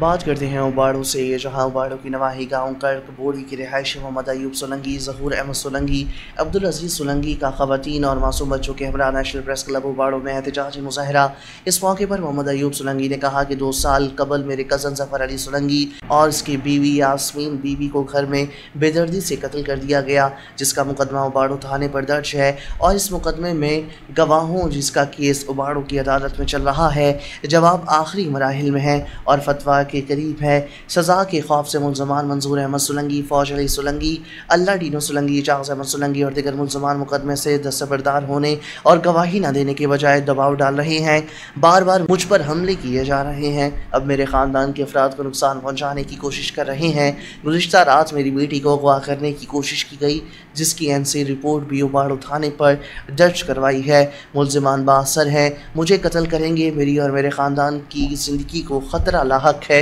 बात करते हैं उबाड़ू से, जहां उबाड़ू की नवाही गांव कर्क बोड़ी की रिहायशी मोहम्मद अयूब सोलंगी, ज़हूर अहमद सोलंगी, अब्दुल अजीज़ सोलंगी का ख़वातीन और मासूम बच्चों के हमरा नेशनल प्रेस क्लब उबाड़ू में एहतजाजी मुजाहरा। इस मौके पर मोहम्मद अयूब सोलंगी ने कहा कि 2 साल कबल मेरे कज़न ज़फ़र अली सोलंगी और इसकी बीवी यास्मीन बीवी को घर में बेदर्दी से कत्ल कर दिया गया, जिसका मुकदमा उबाड़ू थाने पर दर्ज है और इस मुकदमे में गवाहों जिसका केस उबाड़ू की अदालत में चल रहा है। जवाब आखिरी मराहिल में है और फतवा के करीब है। सजा के खौफ से मुल्ज़मान मंजूर अहमद सोलंगी, फौज अली सोलंगी, अल्लाह डीनो सोलंगी, चार्ल्स अहमद सोलंगी और दीगर मुल्ज़मान मुकदमे से दस्तबरदार होने और गवाही ना देने के बजाय दबाव डाल रहे हैं। बार बार मुझ पर हमले किए जा रहे हैं, अब मेरे ख़ानदान के अफराद को नुकसान पहुँचाने की कोशिश कर रहे हैं। गुज़िश्ता रात मेरी बेटी को अगवा करने की कोशिश की गई, जिसकी एनसी रिपोर्ट भी उबाड़ू थाने पर दर्ज करवाई है। मुल्ज़मान बाअसर हैं, मुझे कत्ल करेंगे, मेरी और मेरे ख़ानदान की ज़िंदगी को ख़तरा लाहक है।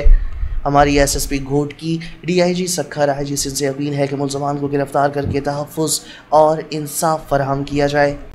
हमारी SSP घोट की DIG सखर IGC से अपील है कि मुल्ज़मान को गिरफ़्तार करके तहफ़्फ़ुज़ और इंसाफ फराहम किया जाए।